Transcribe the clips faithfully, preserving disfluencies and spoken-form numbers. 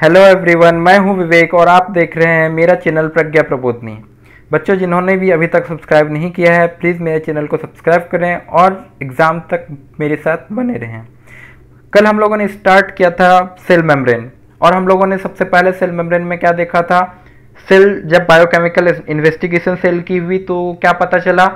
Hello everyone, मैं हूं विवेक और आप देख रहे हैं मेरा चैनल प्रज्ञा प्रबोधनी। बच्चों, जिन्होंने भी अभी तक सब्सक्राइब नहीं किया है प्लीज़ मेरे चैनल को सब्सक्राइब करें और एग्ज़ाम तक मेरे साथ बने रहें। कल हम लोगों ने स्टार्ट किया था सेल मेम्ब्रेन और हम लोगों ने सबसे पहले सेल मेम्ब्रेन में क्या देखा था। सेल जब बायोकेमिकल इन्वेस्टिगेशन सेल की हुई तो क्या पता चला,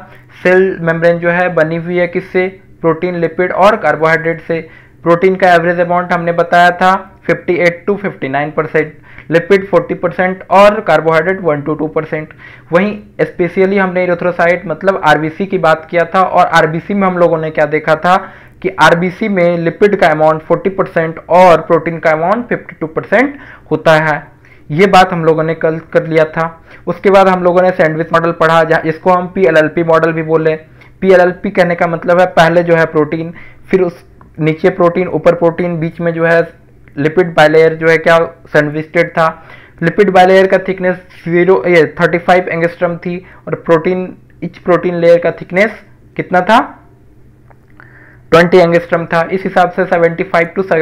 सेल मेम्ब्रेन जो है बनी हुई है किससे, प्रोटीन, लिपिड और कार्बोहाइड्रेट से। प्रोटीन का एवरेज अमाउंट हमने बताया था अट्ठावन टू उनसठ परसेंट, लिपिड चालीस परसेंट और कार्बोहाइड्रेट एक टू दो परसेंट। वहीं स्पेशली हमने इरिथ्रोसाइट मतलब आरबीसी की बात किया था और आरबीसी में हम लोगों ने क्या देखा था कि आरबीसी में लिपिड का अमाउंट चालीस परसेंट और प्रोटीन का अमाउंट बावन परसेंट होता है। ये बात हम लोगों ने कल कर लिया था। उसके बाद हम लोगों ने सैंडविच मॉडल पढ़ा, जिसको हम P L L P model भी बोले। पी एल एल पी कहने का मतलब है पहले जो है प्रोटीन, फिर उस नीचे प्रोटीन, ऊपर प्रोटीन, बीच में जो है लिपिड बाइलेयर जो है क्या सैंडविचेड था। लिपिड बाइलेयर का थिकनेस जीरो ये थर्टी फाइव एंगस्ट्रम थी और प्रोटीन इच प्रोटीन लेयर का थिकनेस कितना था, बीस एंगस्ट्रम था। इस हिसाब से पचहत्तर टू सौ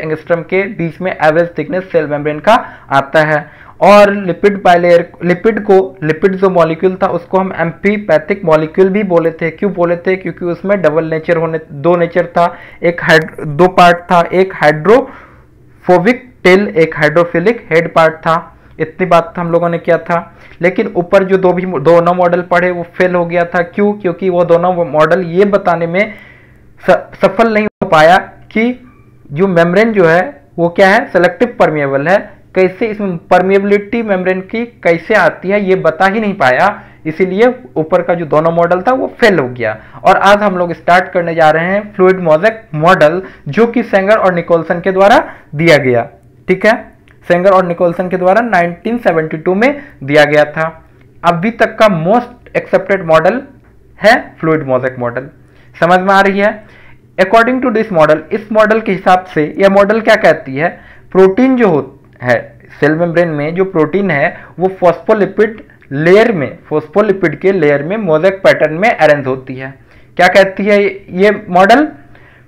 एंगस्ट्रम के बीच में एवरेज थिकनेस सेल मेम्ब्रेन का आता है। और लिपिड बाइलेयर लिपिड को लिपिड जो मॉलिक्यूल था उसको हम एम्फीपैथिक मॉलिक्यूल भी बोले थे। क्यों बोले थे, क्योंकि उसमें डबल नेचर होने दो नेचर था, एक हाइड्रो दो पार्ट था, एक हाइड्रो फोबिक टेल, एक हाइड्रोफिलिक हेड पार्ट था। इतनी बात हम लोगों ने किया था। लेकिन ऊपर जो दो भी दोनों मॉडल पढ़े वो फेल हो गया था। क्यों, क्योंकि वो दोनों मॉडल ये बताने में सफल नहीं हो पाया कि जो मेम्ब्रेन जो है वो क्या है, सेलेक्टिव परमिएबल है। कैसे इसमें परमिएबिलिटी मेम्ब्रेन की कैसे आती है ये बता ही नहीं पाया, इसीलिए ऊपर का जो दोनों मॉडल था वो फेल हो गया। और आज हम लोग स्टार्ट करने जा रहे हैं फ्लूइड मोज़ेक मॉडल, जो कि सेंगर और निकोलसन के द्वारा दिया गया। ठीक है, सेंगर और निकोलसन के द्वारा नाइनटीन सेवेंटी टू में दिया गया था। अभी तक का मोस्ट एक्सेप्टेड मॉडल है फ्लूइड मोज़ेक मॉडल। समझ में आ रही है। अकॉर्डिंग टू दिस मॉडल, इस मॉडल के हिसाब से यह मॉडल क्या कहती है, प्रोटीन जो है सेल मेम्ब्रेन में जो प्रोटीन है वो फॉस्फोलिपिड लेयर में फॉस्फोलिपिड के लेयर में मोज़ेक पैटर्न में अरेंज होती है। क्या कहती है ये मॉडल,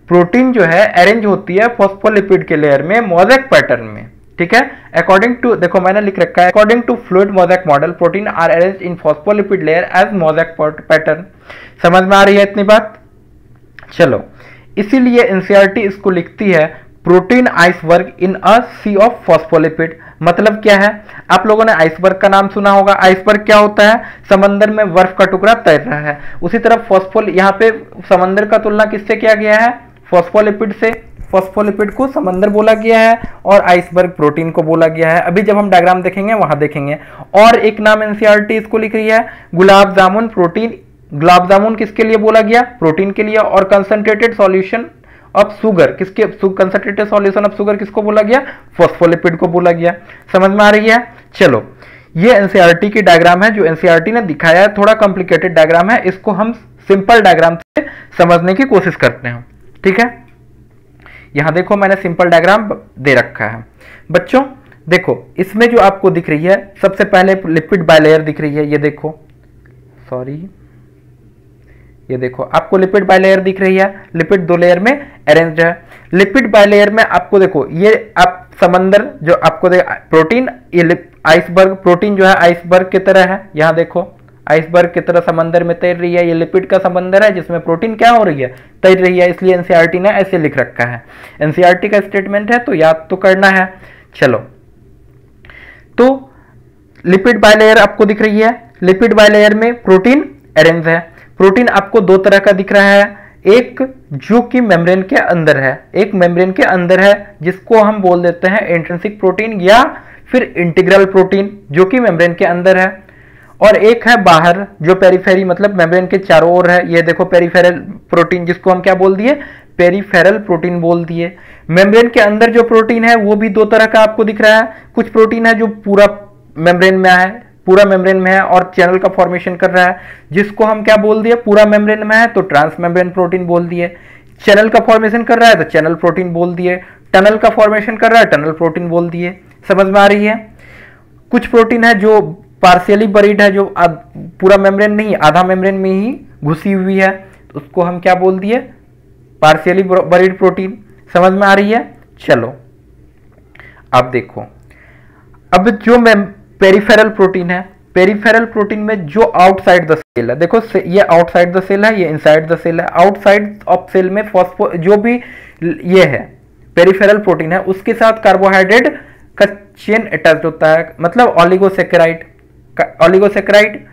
प्रोटीन जो है अरेंज होती है फॉस्फोलिपिड के लेयर में मोज़ेक पैटर्न में। ठीक है, अकॉर्डिंग टू, देखो मैंने लिख रखा है, according to fluid mosaic model protein are arrange in phospholipid layer as mosaic pattern. समझ में आ रही है इतनी बात। चलो, इसीलिए एनसीईआरटी इसको लिखती है protein iceberg in a sea of phospholipid. मतलब क्या है, आप लोगों ने आइसबर्ग का नाम सुना होगा। आइसबर्ग क्या होता है, समंदर में बर्फ का टुकड़ा तैर रहा है। उसी तरह फॉस्फोल, यहाँ पे समंदर का तुलना किससे किया गया है, फॉस्फोलिपिड से। फॉस्फोलिपिड को समंदर बोला गया है और आइसबर्ग प्रोटीन को बोला गया है। अभी जब हम डायग्राम देखेंगे वहां देखेंगे। और एक नाम एनसीईआरटी इसको लिख रही है गुलाब जामुन प्रोटीन। गुलाब जामुन किसके लिए बोला गया, प्रोटीन के लिए। और कंसंट्रेटेड सॉल्यूशन ऑफ शुगर किसके, कंसंट्रेटेड सॉल्यूशन ऑफ शुगर किसको बोला गया, फॉस्फोलिपिड को बोला गया। समझ में आ रही है। चलो, ये एनसीईआरटी की डायग्राम है जो एनसीईआरटी ने दिखाया है। थोड़ा कॉम्प्लिकेटेड डायग्राम है, इसको हम सिंपल डायग्राम से समझने की कोशिश करते हैं। ठीक है, यहां देखो मैंने सिंपल डायग्राम दे रखा है। बच्चों देखो, इसमें जो आपको दिख रही है सबसे पहले लिपिड बाइलेयर दिख रही है। ये देखो, सॉरी ये देखो आपको लिपिड बाइलेयर दिख रही है। लिपिड दो लेयर में अरेंज्ड है। लिपिड बाइलेयर में आपको देखो, ये आप समंदर जो आपको प्रोटीन, ये आइसबर्ग प्रोटीन जो है आइसबर्ग की तरह है। यहाँ देखो आइसबर्ग की तरह समंदर में तैर रही है। ये लिपिड का समंदर है जिसमें प्रोटीन क्या हो रही है, तैर रही है। इसलिए एनसीईआरटी ने ऐसे लिख रखा है। एनसीईआरटी का स्टेटमेंट है तो याद तो करना है। चलो, तो लिपिड बाइलेयर आपको दिख रही है। लिपिड बाइलेयर में प्रोटीन अरेंज है। प्रोटीन आपको दो तरह का दिख रहा है, एक जो कि मेम्ब्रेन के अंदर है, एक मेम्ब्रेन के अंदर है जिसको हम बोल देते हैं इंट्रिंसिक प्रोटीन या फिर इंटीग्रल प्रोटीन जो कि मेम्ब्रेन के अंदर है। और एक है बाहर जो पेरीफेरी मतलब मेम्ब्रेन के चारों ओर है। ये देखो पेरीफेरल प्रोटीन, जिसको हम क्या बोल दिए, पेरीफेरल प्रोटीन बोल दिए। मेम्ब्रेन के अंदर जो प्रोटीन है वो भी दो तरह का आपको दिख रहा है। कुछ प्रोटीन है जो पूरा मेम्ब्रेन में है, पूरा मेम्ब्रेन में है और चैनल का फॉर्मेशन कर रहा है, जिसको हम क्या बोल दिए, पूरा मेम्ब्रेन में है तो ट्रांस मेम्ब्रेन प्रोटीन बोल दिए। चैनल का फॉर्मेशन कर रहा है तो चैनल प्रोटीन बोल दिए। टनल का फॉर्मेशन कर रहा है, टनल प्रोटीन बोल दिए। समझ में आ रही है। कुछ प्रोटीन है जो पार्शियली बरीड है, जो पूरा मेम्ब्रेन नहीं, आधा मेम्ब्रेन में ही घुसी हुई है, तो उसको हम क्या बोल दिए, पार्शियली बरीड प्रोटीन। समझ में आ रही है। चलो, आप देखो, अब जो मैम पेरिफेरल प्रोटीन है, पेरिफेरल प्रोटीन में जो आउटसाइड द सेल है, देखो ये आउटसाइड द सेल है, ये इनसाइड द सेल है। आउटसाइड ऑफ सेल में फॉस्फो जो भी ये है पेरिफेरल प्रोटीन है उसके साथ कार्बोहाइड्रेट का चेन अटैच होता है, मतलब ऑलिगोसेकेराइड, ऑलिगोसेकेराइड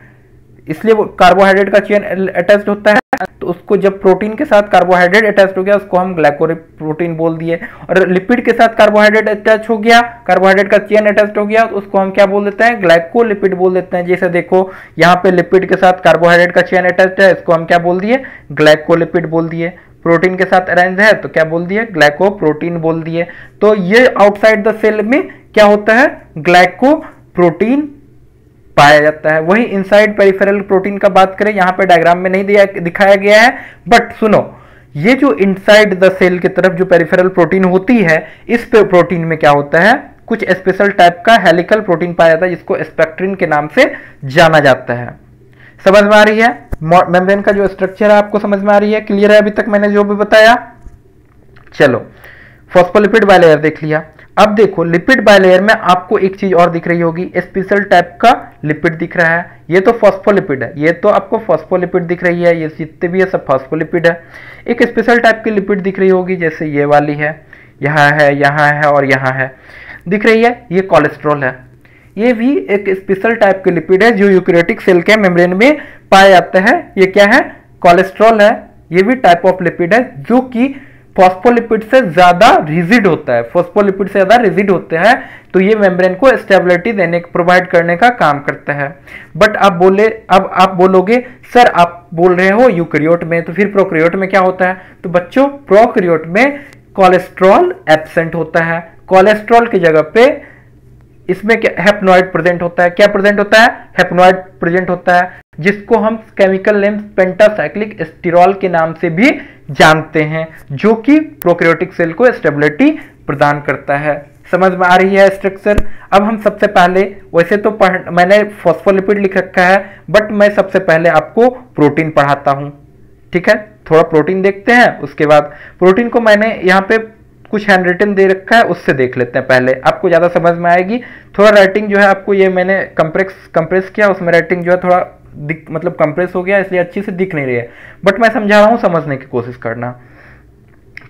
इसलिए वो कार्बोहाइड्रेट का चेन अटैच होता है। तो उसको जब प्रोटीन के साथ कार्बोहाइड्रेट अटैच हो गया उसको हम ग्लाइकोप्रोटीन बोल दिए, और लिपिड के साथ कार्बोहाइड्रेट अटैच हो गया, कार्बोहाइड्रेट का चेन अटैच हो गया उसको हम क्या बोल देते हैं, ग्लाइकोलिपिड बोल देते हैं। जैसे देखो यहाँ पे लिपिड के साथ कार्बोहाइड्रेट का चेन अटैच है इसको हम क्या बोल दिए, ग्लाइकोलिपिड बोल दिए। प्रोटीन के साथ अरेंज है तो क्या बोल दिए, ग्लाइकोप्रोटीन बोल दिए। तो ये आउटसाइड द सेल में क्या होता है, ग्लाइकोप्रोटीन पाया जाता है। वही इनसाइड पेरिफेरल प्रोटीन का बात करें, यहाँ पे डायग्राम में नहीं दिया दिखाया गया है, बट सुनो ये जो इनसाइड द सेल की तरफ जो पेरिफेरल प्रोटीन होती है इस पे प्रोटीन में क्या होता है, कुछ स्पेशल टाइप का हेलिकल प्रोटीन पाया जाता है जिसको स्पेक्ट्रिन के नाम से जाना जाता है। समझ में आ रही है, मेम्ब्रेन का जो स्ट्रक्चर है आपको समझ में आ रही है, क्लियर है अभी तक मैंने जो भी बताया। चलो फॉस्फोलिपिड बाइलेयर देख लिया, अब देखो लिपिड बाइलेयर में आपको एक चीज और दिख रही होगी, स्पेशल टाइप का लिपिड दिख रहा है, ये तो फॉस्फोलिपिड है, ये तो आपको फॉस्फोलिपिड दिख रही है, ये जितने भी है सब फॉस्फोलिपिड है। एक स्पेशल टाइप की लिपिड दिख रही होगी जैसे ये वाली है, यहाँ है, यहाँ है और यहाँ है दिख रही है, ये कोलेस्ट्रॉल है। ये भी एक स्पेशल टाइप की लिपिड है जो यूकेरियोटिक सेल के मेम्ब्रेन में पाया जाता है। ये क्या है, कोलेस्ट्रॉल है, ये भी टाइप ऑफ लिपिड है जो कि फॉस्फोलिपिड से ज्यादा रिजिड होता है, फॉस्फोलिपिड से ज्यादा रिजिड होते हैं, तो ये मेम्ब्रेन को स्टेबिलिटी देने, प्रोवाइड करने का काम करता है। बट आप बोले, अब आप बोलोगे सर आप बोल रहे हो यूकेरियोट में, तो फिर प्रोकैरियोट में क्या होता है? तो बच्चों प्रोकैरियोट में कोलेस्ट्रॉल एब्सेंट होता है, कोलेस्ट्रॉल की जगह पे इसमें क्या हेप्नॉइड प्रेजेंट होता है, क्या प्रेजेंट होता है, हेप्नॉइड प्रेजेंट होता है, जिसको हम केमिकल नेम पेंटासाइक्लिक स्टीरॉल के नाम से भी जानते हैं, जो कि प्रोकैरियोटिक सेल को स्टेबिलिटी प्रदान करता है। समझ में आ रही है स्ट्रक्चर। अब हम सबसे पहले, वैसे तो पढ़ मैंने फॉस्फोलिपिड लिख रखा है बट मैं सबसे पहले आपको प्रोटीन पढ़ाता हूँ, ठीक है। थोड़ा प्रोटीन देखते हैं, उसके बाद प्रोटीन को मैंने यहाँ पे कुछ हैंड रिटन दे रखा है उससे देख लेते हैं, पहले आपको ज़्यादा समझ में आएगी। थोड़ा राइटिंग जो है आपको ये मैंने कंप्रेस कंप्रेस किया, उसमें राइटिंग जो है थोड़ा दिख मतलब कंप्रेस हो गया इसलिए अच्छी से दिख नहीं रही है, बट मैं समझा रहा हूँ, समझने की कोशिश करना।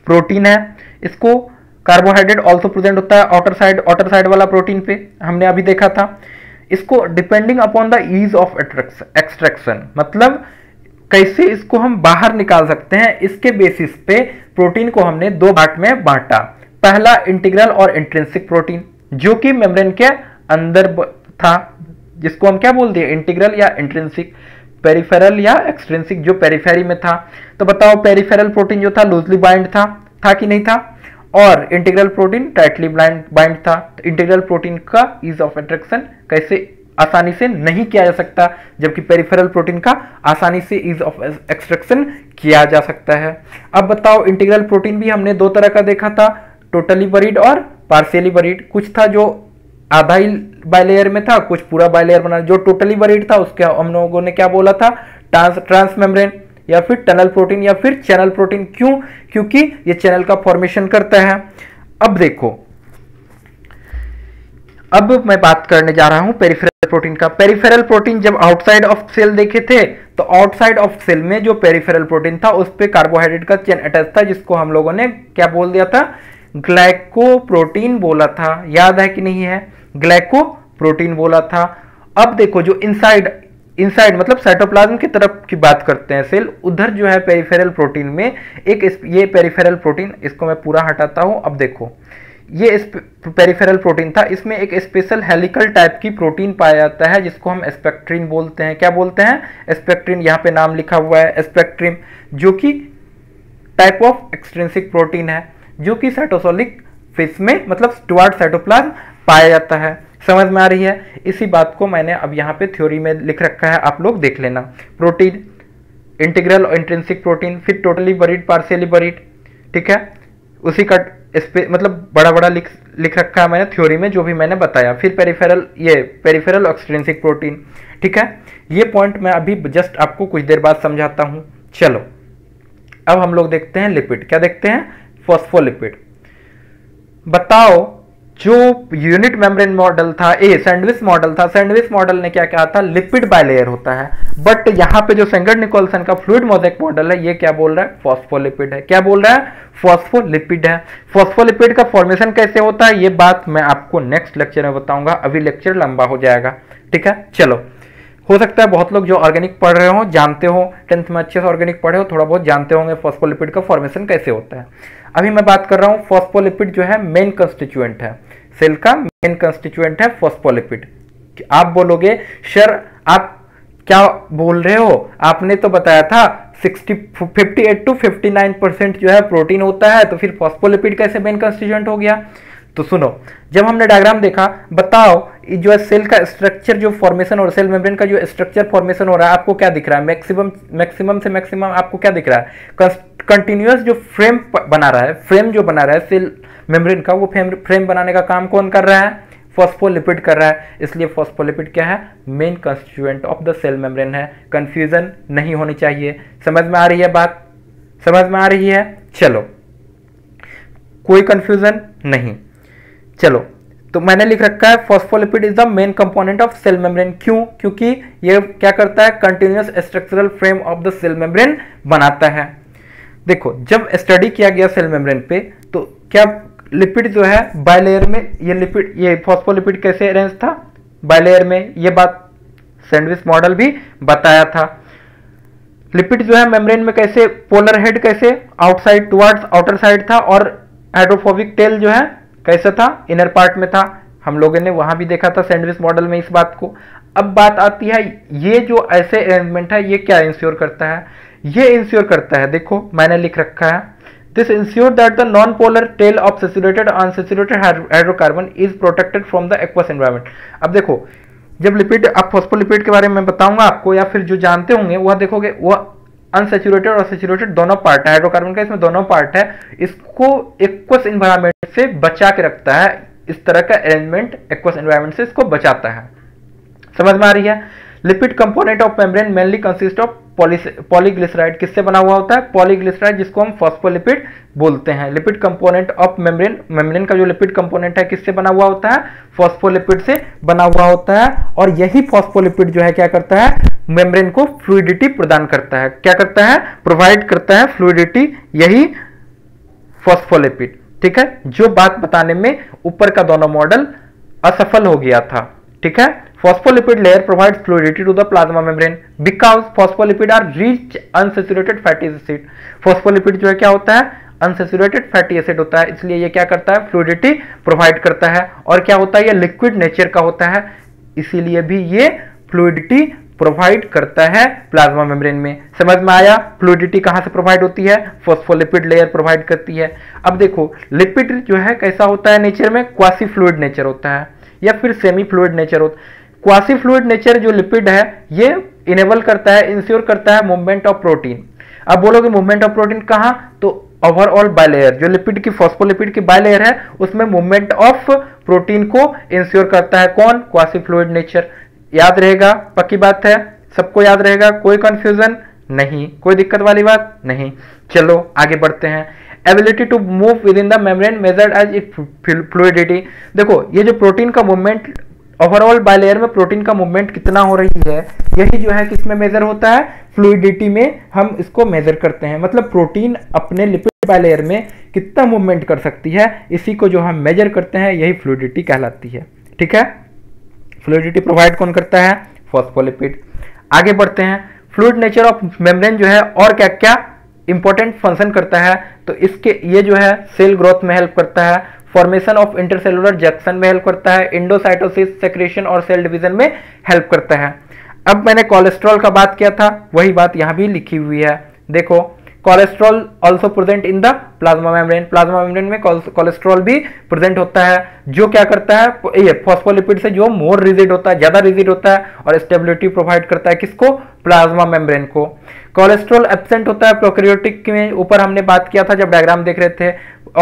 प्रोटीन है, इसको कार्बोहाइड्रेट ऑल्सो प्रेजेंट होता है आउटर साइड, आउटर साइड वाला प्रोटीन पे हमने अभी देखा था। इसको depending upon the ease of extraction, मतलब कैसे इसको हम बाहर निकाल सकते हैं, इसके बेसिस पे प्रोटीन को हमने दो भाग में बांटा। पहला इंटीग्रल और इंट्रिंसिक प्रोटीन जो कि मेम्ब्रेन के अंदर था, जिसको हम क्या बोल दिए, इंटीग्रल या इंट्रिंसिक, पेरिफेरल या एक्सट्रिंसिक, जो पेरिफेरी में था। तो बताओ पेरिफेरल प्रोटीन जो था लूजली बाइंड था था कि नहीं था, और इंटीग्रल प्रोटीन टाइटली बाइंड था। तो इंटीग्रल प्रोटीन का ईज ऑफ अट्रैक्शन कैसे आसानी से नहीं किया जा सकता, जबकि पेरिफेरल प्रोटीन का आसानी से ईज ऑफ एक्सट्रैक्शन किया जा सकता है। अब बताओ इंटीग्रल प्रोटीन भी हमने दो तरह का देखा था, टोटली बरीड और पार्शियली बरीड। कुछ था जो आधा ही बाइलेयर में था, कुछ पूरा बाइलेयर बना। जो टोटली बरीड था उसके हम लोगों ने क्या बोला था, ट्रांस ट्रांस मेम्ब्रेन या फिर टनल प्रोटीन या फिर चैनल प्रोटीन। क्यों? क्योंकि ये चैनल का फॉर्मेशन करता है। अब देखो, अब मैं बात करने जा रहा हूं पेरिफेरल प्रोटीन का। पेरिफेरल प्रोटीन जब आउटसाइड ऑफ सेल देखे थे तो आउटसाइड ऑफ सेल में जो पेरिफेरल प्रोटीन था उस पर कार्बोहाइड्रेट का चेन अटैच था, जिसको हम लोगों ने क्या बोल दिया था, ग्लाइकोप्रोटीन बोला था। याद है कि नहीं है, ग्लाइकोप्रोटीन बोला था। अब देखो जो इनसाइड इनसाइड मतलब साइटोप्लाज्म की तरफ की बात करते हैं सेल, उधर जो है पेरिफेरल प्रोटीन में एक इस, ये पेरिफेरल प्रोटीन, इसको मैं पूरा हटाता हूं। अब देखो ये इस पेरिफेरल प्रोटीन था, इसमें एक स्पेशल हेलिकल टाइप की प्रोटीन पाया जाता है जिसको हम स्पेक्ट्रिन बोलते हैं। क्या बोलते हैं, स्पेक्ट्रिन। यहाँ पे नाम लिखा हुआ है स्पेक्ट्रिन, जो कि टाइप ऑफ एक्सट्रिंसिक प्रोटीन है, जो कि साइटोसोलिक फेस में मतलब टुवर्ड साइटोप्लाज्म पाया जाता है। समझ में आ रही है। इसी बात को मैंने अब यहाँ पे थ्योरी में लिख रखा है, आप लोग देख लेना। प्रोटीन, इंटीग्रल और इंट्रिंसिक प्रोटीन, फिर टोटली बरीड, पार्शियली बरीड, ठीक है। उसी का मतलब बड़ा बड़ा लिख लिख रखा है मैंने थ्योरी में, जो भी मैंने बताया। फिर पेरिफेरल, ये पेरिफेरल एक्सट्रिंसिक प्रोटीन, ठीक है। ये पॉइंट मैं अभी जस्ट आपको कुछ देर बाद समझाता हूँ। चलो अब हम लोग देखते हैं लिपिड। क्या देखते हैं, फॉस्फोलिपिड। बताओ जो यूनिट मेम्ब्रेन मॉडल था, ए सैंडविच मॉडल था, सैंडविच मॉडल ने क्या कहा था, लिपिड बाइलेयर होता है, बट यहाँ पे जो सेंगर निकोलसन का फ्लूइड मोज़ेक मॉडल है ये क्या बोल रहा है, फॉस्फोलिपिड है। क्या बोल रहा है, फॉस्फोलिपिड है। फॉस्फोलिपिड का फॉर्मेशन कैसे होता है ये बात मैं आपको नेक्स्ट लेक्चर में बताऊंगा, अभी लेक्चर लंबा हो जाएगा, ठीक है। चलो, हो सकता है बहुत लोग जो ऑर्गेनिक पढ़ रहे हो जानते हो, टेंथ में अच्छे से ऑर्गेनिक पढ़े हो, थोड़ा बहुत जानते होंगे फॉस्फोलिपिड का फॉर्मेशन कैसे होता है। अभी मैं बात कर रहा हूँ फॉस्फोलिपिड जो है मेन कंस्टिट्यूएंट है, सेल का मेन कंस्टिट्यूएंट है फॉस्फोलिपिड। आप बोलोगे सर आप क्या बोल रहे हो, आपने तो बताया था सिक्सटी, अट्ठावन टू फिफ्टी नाइन परसेंट जो है प्रोटीन होता है, तो फिर फॉस्फोलिपिड कैसे मेन कंस्टिट्यूएंट हो गया। तो सुनो, जब हमने डायग्राम देखा, बताओ जो है सेल का स्ट्रक्चर जो फॉर्मेशन और सेल मेम्ब्रेन का जो स्ट्रक्चर फॉर्मेशन हो रहा है आपको क्या दिख रहा है, मैक्सिमम मैक्सिमम से मैक्सिमम आपको क्या दिख रहा है, कंटिन्यूअस जो फ्रेम बना रहा है, फ्रेम जो बना रहा है सेल मेम्ब्रेन का, वो फ्रेम फ्रेम बनाने का काम कौन कर रहा है, फॉस्फोलिपिड कर रहा है। इसलिए फॉस्फोलिपिड क्या है, main constituent of the cell membrane है। कंफ्यूजन नहीं होनी चाहिए, समझ में आ रही है बात, समझ में आ रही है। चलो, कोई कंफ्यूजन नहीं। चलो, तो मैंने लिख रखा है phospholipid is the main component of cell membrane. क्यों, क्योंकि ये क्या करता है, continuous structural frame of the cell membrane बनाता है। देखो, जब स्टडी किया गया सेल मेम्ब्रेन पे, तो क्या लिपिड जो है बाइलेयर में, ये लिपिड ये फॉस्फोलिपिड कैसे अरेंज था, बाइलेयर में, ये बात सैंडविच मॉडल भी बताया था। लिपिड जो है मेम्ब्रेन में कैसे, पोलर हेड कैसे आउटसाइड टुवर्ड्स आउटर साइड था, और हाइड्रोफोबिक टेल जो है कैसा था, इनर पार्ट में था। हम लोगों ने वहां भी देखा था सैंडविच मॉडल में इस बात को। अब बात आती है ये जो ऐसे अरेंजमेंट है ये क्या इंश्योर करता है, ये इंश्योर करता है, देखो मैंने लिख रखा है, this ensure that the non polar tail of saturated unsaturated hydrocarbon is protected from the aqueous environment. अब देखो, जब लिपिड, अब फॉस्फोलिपिड के बारे में बताऊंगा आपको, या फिर जो जानते होंगे वह देखोगे, वह अनसैचुरेटेड और सैचुरेटेड दोनों पार्ट है हाइड्रोकार्बन का, इसमें दोनों पार्ट है, इसको एक्वस एनवायरनमेंट से बचा के रखता है। इस तरह का अरेंजमेंट एक्वस एनवायरनमेंट से इसको बचाता है, समझ में आ रही है। Lipid component of membrane mainly consist of polyglyceride, किससे बना हुआ होता है, पॉलीग्लिसराइड, जिसको हम फॉस्फोलिपिड बोलते हैं। Lipid component of membrane, membrane का जो लिपिड कंपोनेंट है किससे बना हुआ होता है, फॉस्फोलिपिड से बना हुआ होता है। और यही फॉस्फोलिपिड जो है क्या करता है, मेम्ब्रेन को फ्लूइडिटी प्रदान करता है, क्या करता है, प्रोवाइड करता है फ्लूइडिटी, यही फॉस्फोलिपिड, ठीक है। जो बात बताने में ऊपर का दोनों मॉडल असफल हो गया था, ठीक है। Phospholipid layer provides fluidity to the plasma membrane because phospholipid are rich unsaturated fatty acid। Phospholipid जो है क्या होता है, unsaturated fatty acid होता है, इसलिए ये क्या करता है, fluidity provide करता है। और क्या होता है, ये liquid nature का होता है, इसीलिए भी ये fluidity प्रोवाइड करता है प्लाज्मा मेम्ब्रेन में। समझ में आया, फ्लूइडिटी कहां से प्रोवाइड होती है, फॉस्फोलिपिड लेयर प्रोवाइड करती है। अब देखो, लिपिड जो है कैसा होता है नेचर में, क्वासी फ्लूइड नेचर होता है या फिर सेमी फ्लूइड नेचर होता है। क्वासी फ्लूइड नेचर जो लिपिड है ये इनेबल करता है, इंश्योर करता है मूवमेंट ऑफ प्रोटीन। अब बोलोगे मूवमेंट ऑफ प्रोटीन कहां, तो ओवरऑल बाइलेयर जो लिपिड की, फॉस्फोलिपिड की बाइलेयर है उसमें मूवमेंट ऑफ प्रोटीन को इंश्योर करता है कौन, क्वासी फ्लूइड नेचर। याद रहेगा, पक्की बात है, सबको याद रहेगा, कोई कंफ्यूजन नहीं, कोई दिक्कत वाली बात नहीं। चलो आगे बढ़ते हैं। Ability to move within the membrane measured as it fluidity. देखो, ये जो प्रोटीन का मूवमेंट, ओवरऑल बाइलेयर में प्रोटीन का मूवमेंट कितना हो रही है, यही जो है किसमें मेजर होता है, फ्लूइडिटी में हम इसको मेजर करते हैं। मतलब प्रोटीन अपने लिपिड बाइलेयर में कितना मूवमेंट कर सकती है, इसी को जो हम मेजर करते हैं, यही फ्लूइडिटी कहलाती है, ठीक है। फ्लूइडिटी प्रोवाइड कौन करता है, फॉस्फोलिपिड। आगे बढ़ते हैं, फ्लूइड नेचर ऑफ मेम्ब्रेन जो है और क्या क्या इंपॉर्टेंट फंक्शन करता है, तो इसके ये जो है सेल ग्रोथ में हेल्प करता है, फॉर्मेशन ऑफ इंटरसेलुलर जंक्शन में हेल्प करता है, इंडोसाइटोसिस, सेक्रेशन और सेल डिवीजन में हेल्प करता है। अब मैंने कोलेस्ट्रॉल का बात किया था, वही बात यहाँ भी लिखी हुई है। देखो, cholesterol also present in the plasma membrane, plasma membrane में कोलेस्ट्रॉल भी प्रेजेंट होता है, जो क्या करता है, ये फॉस्फोलिपिड से जो मोर रिजिड होता है, ज़्यादा रिजिड होता है, और स्टेबिलिटी प्रोवाइड करता है किसको, प्लाज्मा मेम्ब्रेन को। कोलेस्ट्रॉल एब्सेंट होता है प्रोकैरियोटिक में, ऊपर हमने बात किया था जब डायग्राम देख रहे थे।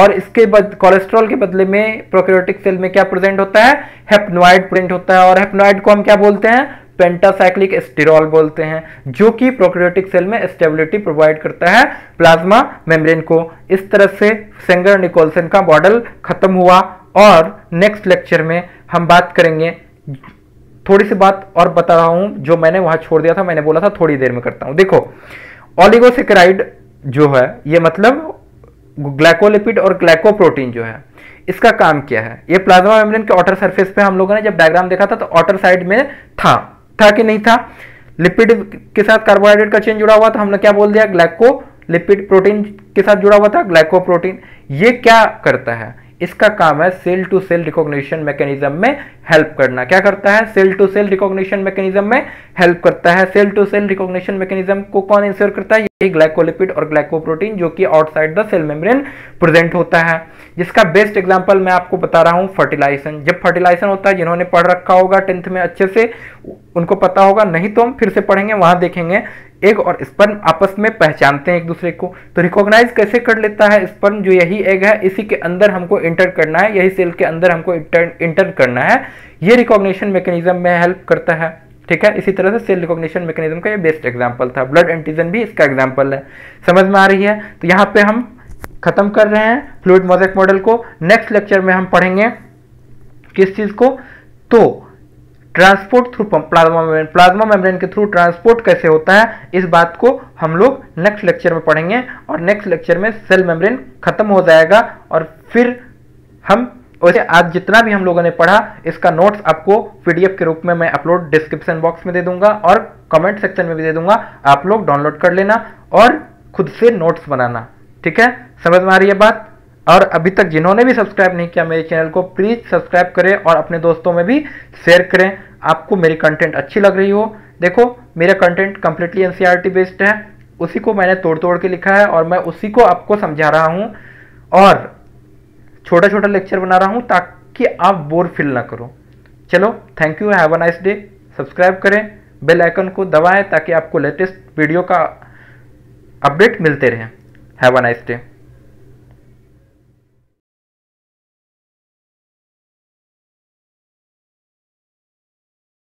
और इसके बाद कोलेस्ट्रॉल के बदले में प्रोकैरियोटिक सेल में क्या प्रेजेंट होता है, हेप्नॉइड प्रेजेंट होता है, और हेप्नॉइड को हम क्या बोलते हैं, पेंटासाइक्लिक स्टीरॉल बोलते हैं, जो कि प्रोकैरियोटिक सेल में स्टेबिलिटी प्रोवाइड करता है प्लाज्मा मेम्ब्रेन को। इस तरह से सेंगर निकोलसन का मॉडल खत्म हुआ। और नेक्स्ट लेक्चर में हम बात करेंगे, थोड़ी सी बात और बता रहा हूं जो मैंने वहां छोड़ दिया था, मैंने बोला था थोड़ी देर में करता हूं। देखो ऑलिगोसेकेराइड जो है ये मतलब ग्लाइकोलिपिड और ग्लाइकोप्रोटीन जो है, इसका काम क्या है, ये प्लाज्मा मेम्ब्रेन के आउटर सरफेस पे हम लोगों ने जब डायग्राम देखा था तो आउटर साइड में था था कि नहीं था, लिपिड के साथ कार्बोहाइड्रेट का चेन जुड़ा हुआ था, हमने क्या बोल दिया ग्लाइकोलिपिड, प्रोटीन के साथ जुड़ा हुआ था ग्लाइकोप्रोटीन। ये क्या करता है, इसका काम है cell to cell recognition mechanism में हेल्प करना। क्या करता है, cell to cell recognition mechanism में हेल्प करता है। Cell to cell recognition mechanism को कौन इंश्योर करता है, यही ग्लाइकोलिपिड और ग्लाइकोप्रोटीन जो कि outside the cell membrane present होता है, जिसका बेस्ट एग्जांपल मैं आपको बता रहा हूं फर्टिलाइजेशन। जब फर्टिलाइजेशन होता है, जिन्होंने पढ़ रखा होगा टेंथ में अच्छे से उनको पता होगा, नहीं तो हम फिर से पढ़ेंगे, वहां देखेंगे एग और स्पर्म आपस में पहचानते हैं एक दूसरे को, तो रिकॉग्नाइज कैसे कर लेता है स्पर्म, जो यही एग है इसी के अंदर हमको इंटर करना है, यही सेल के अंदर हमको इंटर, इंटर करना है, ये रिकॉग्निशन मैकेनिज्म में हेल्प करता है। ठीक है, इसी तरह से सेल रिकॉग्निशन मैकेनिज्म का ये बेस्ट एग्जांपल था, ब्लड एंटीजन भी इसका एग्जांपल है। समझ में आ रही है, तो यहाँ पे हम खत्म कर रहे हैं फ्लूइड मोज़ेक मॉडल को। नेक्स्ट लेक्चर में हम पढ़ेंगे किस चीज को, तो transport through plasma membrane, plasma membrane के थ्रू ट्रांसपोर्ट कैसे होता है, इस बात को हम लोग नेक्स्ट लेक्चर में पढ़ेंगे। और नेक्स्ट लेक्चर में सेल मेम्ब्रेन खत्म हो जाएगा और फिर हम वैसे आज जितना भी हम लोगों ने पढ़ा इसका नोट्स आपको पीडीएफ के रूप में मैं अपलोड डिस्क्रिप्शन बॉक्स में दे दूंगा और कमेंट सेक्शन में भी दे दूंगा, आप लोग डाउनलोड कर लेना और खुद से नोट्स बनाना। ठीक है, समझ में आ रही है बात। और अभी तक जिन्होंने भी सब्सक्राइब नहीं किया मेरे चैनल को, प्लीज सब्सक्राइब करें और अपने दोस्तों में भी शेयर करें। आपको मेरी कंटेंट अच्छी लग रही हो, देखो मेरा कंटेंट कंप्लीटली एनसीईआरटी बेस्ड है, उसी को मैंने तोड़ तोड़ के लिखा है और मैं उसी को आपको समझा रहा हूँ और छोटा छोटा लेक्चर बना रहा हूँ ताकि आप बोर फील ना करो। चलो, thank you, have a nice day. Subscribe करें, बेल आइकन को दबाएं ताकि आपको लेटेस्ट वीडियो का अपडेट मिलते रहे। Have a nice day.